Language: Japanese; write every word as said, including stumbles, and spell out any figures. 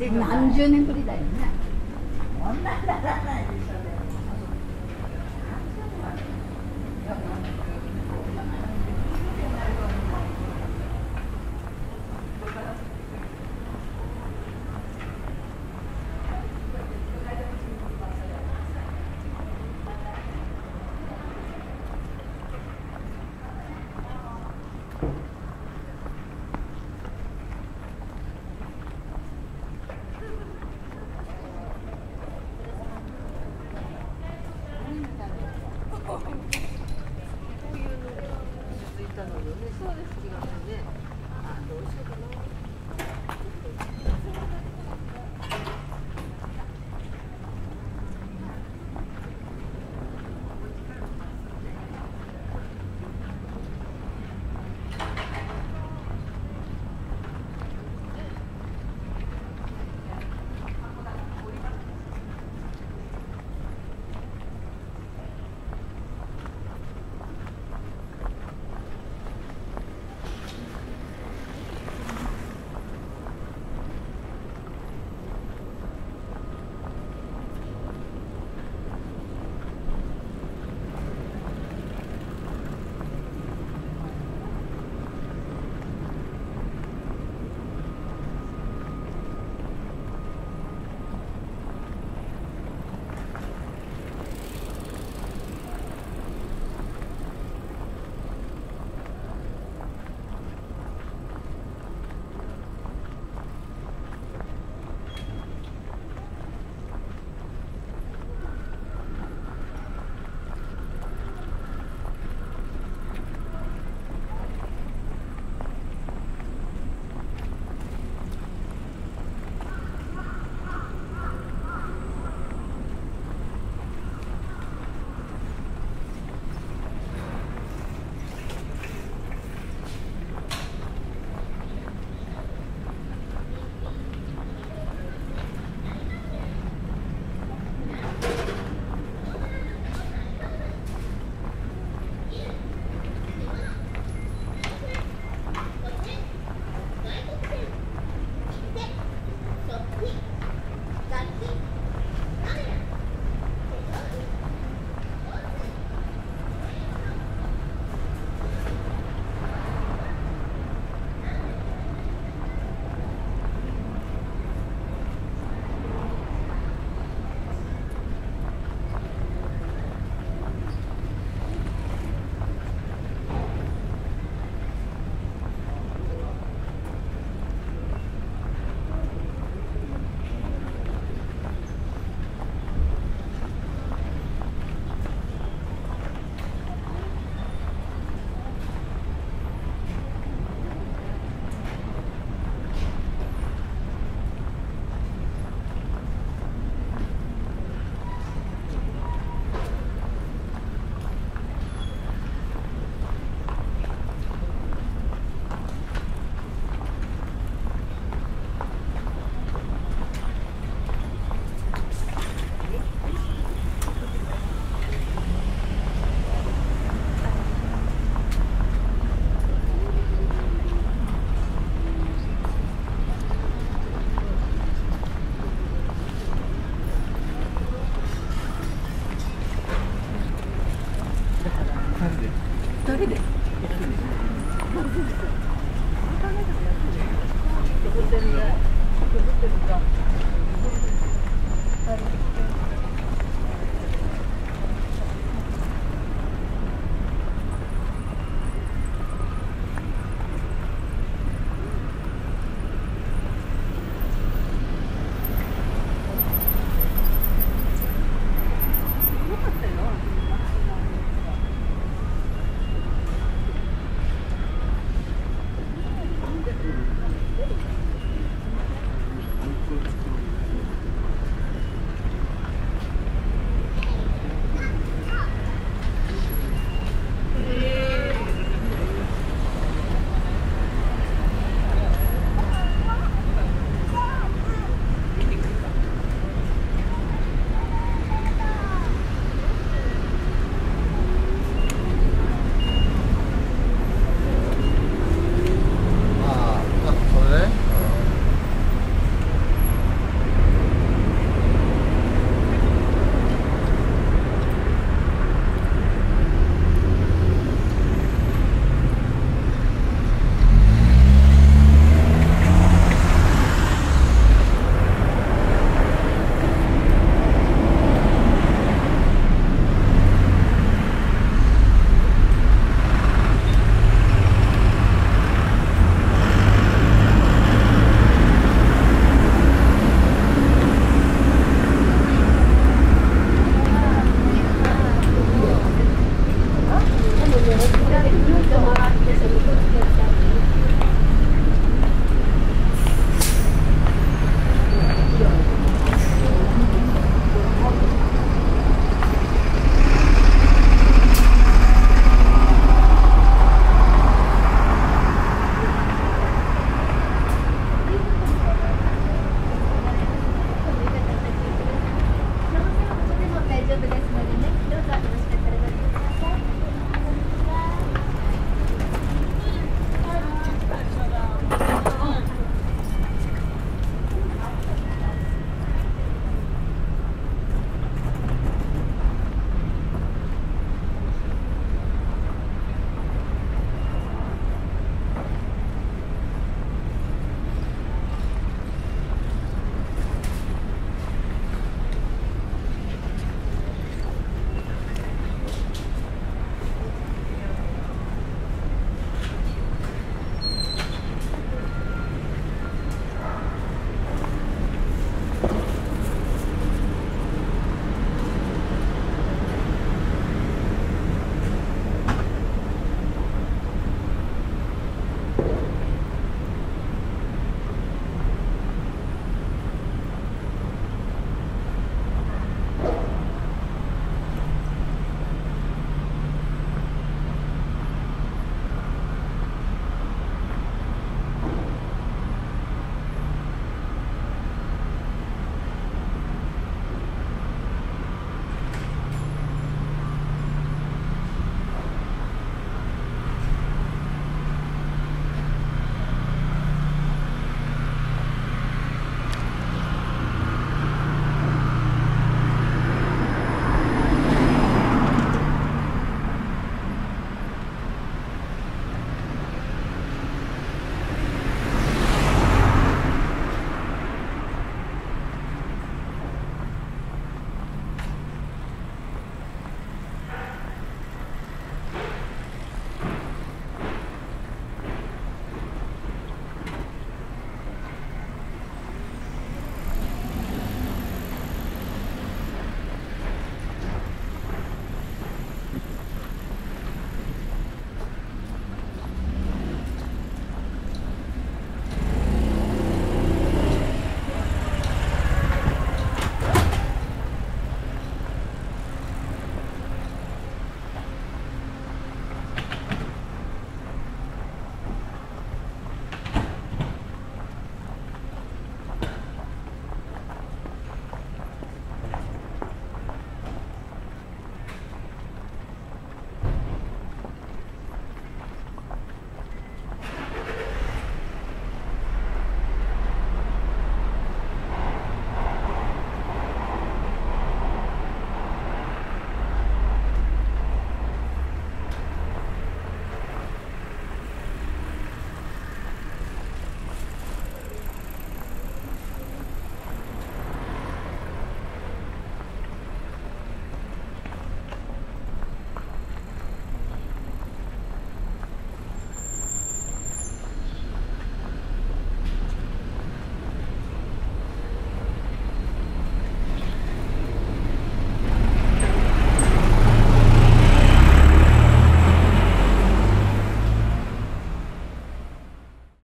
何十年ぶりだよね。こんなならないでしょね。